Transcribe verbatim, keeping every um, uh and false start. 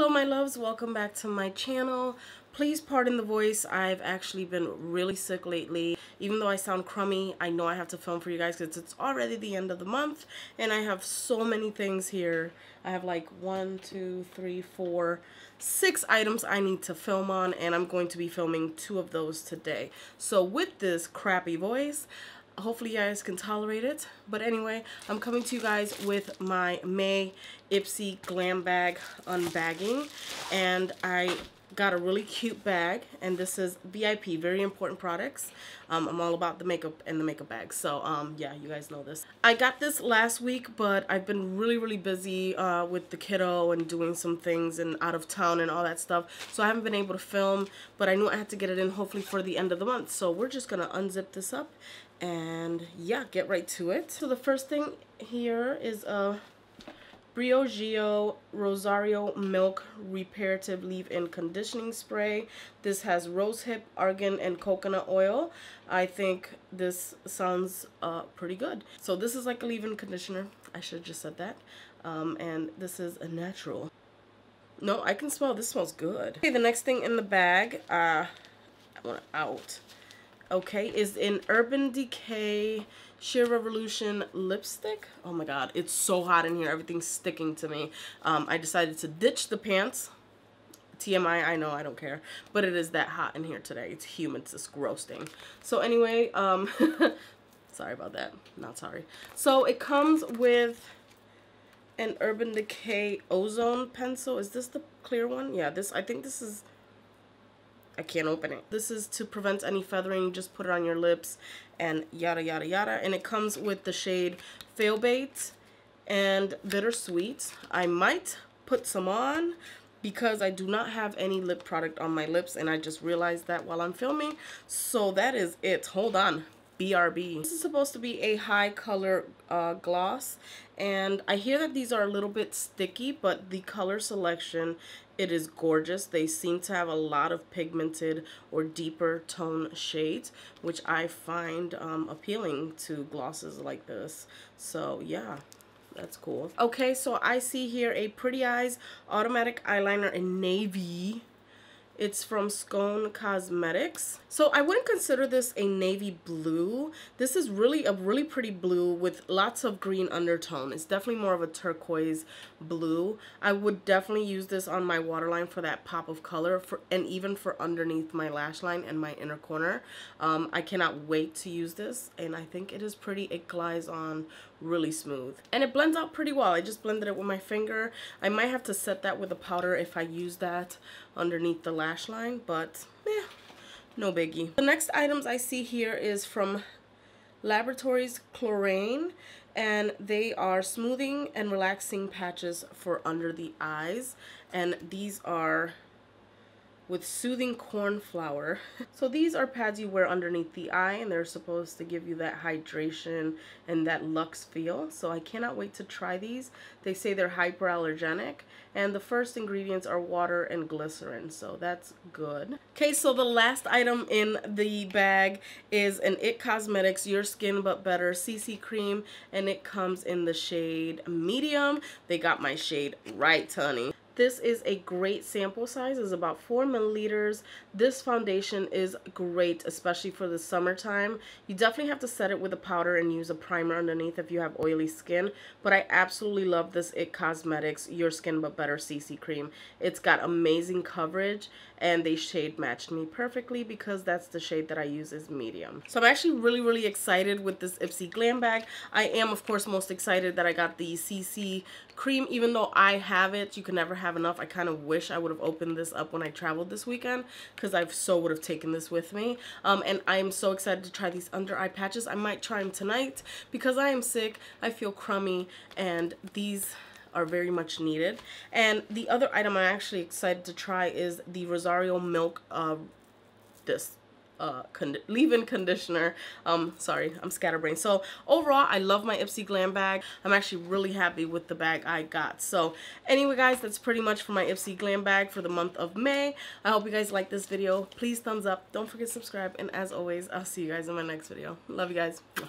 Hello my loves, welcome back to my channel. Please pardon the voice. I've actually been really sick lately. Even though I sound crummy, I know I have to film for you guys because it's already the end of the month and I have so many things here. I have like one, two, three, four, six items I need to film on, and I'm going to be filming two of those today. So with this crappy voice, hopefully you guys can tolerate it. But anyway, I'm coming to you guys with my May Ipsy Glam Bag unbagging, and I got a really cute bag, and this is V I P, very important products. um, I'm all about the makeup and the makeup bag, so um, yeah, you guys know this. I got this last week, but I've been really really busy uh, with the kiddo and doing some things and out of town and all that stuff, so I haven't been able to film, but I knew I had to get it in hopefully for the end of the month. So we're just gonna unzip this up and yeah, get right to it. So the first thing here is a Briogeo Rosario Milk Reparative Leave-In Conditioning Spray. This has rosehip, argan, and coconut oil. I think this sounds uh, pretty good. So this is like a leave-in conditioner. I should have just said that. Um, and this is a natural. No, I can smell. This smells good. Okay, the next thing in the bag, uh, I want it out. Okay, is an Urban Decay Sheer Revolution lipstick. Oh my god, it's so hot in here. Everything's sticking to me. Um, I decided to ditch the pants. T M I, I know, I don't care. But it is that hot in here today. It's humid, it's just roasting. So anyway, um, sorry about that. Not sorry. So it comes with an Urban Decay Ozone pencil. Is this the clear one? Yeah, this, I think this is... I can't open it. This is to prevent any feathering. You just put it on your lips and yada yada yada. And it comes with the shade Failbait and Bittersweet. I might put some on because I do not have any lip product on my lips, and I just realized that while I'm filming. So that is it. Hold on. B R B. This is supposed to be a high color uh, gloss, and I hear that these are a little bit sticky, but the color selection, it is gorgeous. They seem to have a lot of pigmented or deeper tone shades, which I find um, appealing to glosses like this. So yeah, that's cool. Okay, so I see here a Pretty Eyes Automatic Eyeliner in Navy. It's from Skone Cosmetics. So I wouldn't consider this a navy blue. This is really a really pretty blue with lots of green undertone. It's definitely more of a turquoise blue. I would definitely use this on my waterline for that pop of color, for, and even for underneath my lash line and my inner corner. Um, I cannot wait to use this, and I think it is pretty. It glides on really smooth, and it blends out pretty well. I just blended it with my finger. I might have to set that with a powder if I use that underneath the lash line, but eh, no biggie. The next items I see here is from Laboratories Chlorane, and they are smoothing and relaxing patches for under the eyes, and these are with soothing corn flour. So these are pads you wear underneath the eye, and they're supposed to give you that hydration and that luxe feel. So I cannot wait to try these. They say they're hyperallergenic, and the first ingredients are water and glycerin, so that's good. Okay, so the last item in the bag is an It Cosmetics Your Skin But Better C C Cream, and it comes in the shade medium. They got my shade right, honey. This is a great sample size. It's about four milliliters. This foundation is great, especially for the summertime. You definitely have to set it with a powder and use a primer underneath if you have oily skin. But I absolutely love this It Cosmetics Your Skin But Better C C Cream. It's got amazing coverage, and they shade matched me perfectly because that's the shade that I use is medium. So I'm actually really, really excited with this Ipsy Glam Bag. I am, of course, most excited that I got the C C cream, even though I have it. You can never have enough. I kind of wish I would have opened this up when I traveled this weekend because I so would have taken this with me. Um, and I am so excited to try these under eye patches. I might try them tonight because I am sick. I feel crummy, and these are very much needed. And the other item I'm actually excited to try is the Rosario Milk uh, this Uh, con leave-in conditioner. Um, sorry, I'm scatterbrained. So overall, I love my Ipsy Glam Bag. I'm actually really happy with the bag I got. So anyway, guys, that's pretty much for my Ipsy Glam Bag for the month of May. I hope you guys like this video. Please thumbs up. Don't forget to subscribe. And as always, I'll see you guys in my next video. Love you guys.